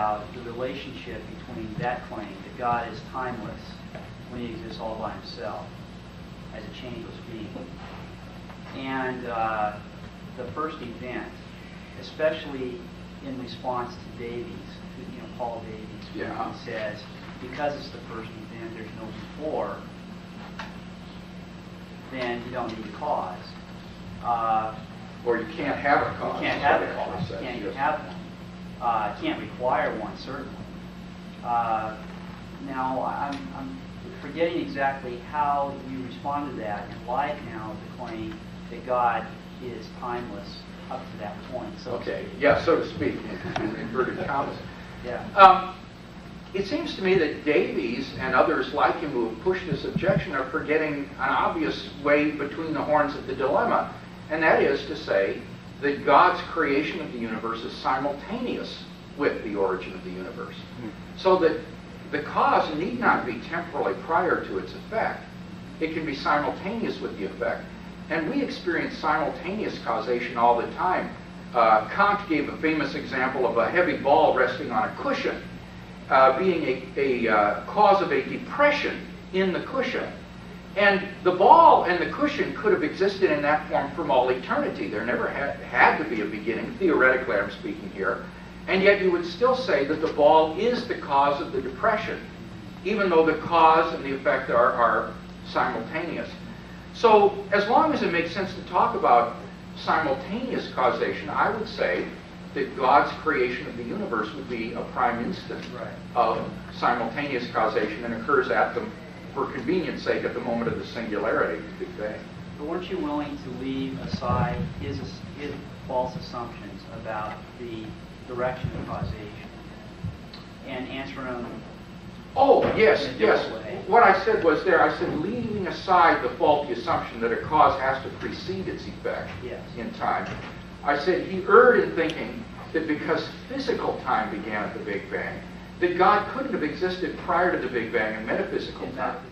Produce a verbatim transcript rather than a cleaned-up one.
about the relationship between that claim that God is timeless when he exists all by himself as a changeless being and uh, the first event, especially in response to Davies, you know, Paul Davies, yeah. He says, because it's the first event, there's no before, then you don't need a cause. Uh, or you can't have a cause. You can't have a cause. You can't yes. have one. Uh, can't require one, certainly. Uh, now, I'm, I'm forgetting exactly how you respond to that and why now the claim that God is timeless up to that point. So okay, yeah, so to speak, in inverted commas. Yeah. Um, It seems to me that Davies and others like him who have pushed this objection are forgetting an obvious way between the horns of the dilemma, and that is to say that God's creation of the universe is simultaneous with the origin of the universe, so that the cause need not be temporally prior to its effect. It can be simultaneous with the effect, and we experience simultaneous causation all the time. Uh, Kant gave a famous example of a heavy ball resting on a cushion. Uh, being a, a uh, cause of a depression in the cushion. And the ball and the cushion could have existed in that form from all eternity. There never had, had to be a beginning, theoretically I'm speaking here. And yet you would still say that the ball is the cause of the depression, even though the cause and the effect are, are simultaneous. So as long as it makes sense to talk about simultaneous causation, I would say that God's creation of the universe would be a prime instance right. of simultaneous causation and occurs at the, for convenience sake, at the moment of the singularity, the Big Bang. But weren't you willing to leave aside his, his false assumptions about the direction of causation and answer them? Oh, yes, yes. Way? What I said was there, I said leaving aside the faulty assumption that a cause has to precede its effect yes. in time. I said he erred in thinking that because physical time began at the Big Bang, that God couldn't have existed prior to the Big Bang in metaphysical time.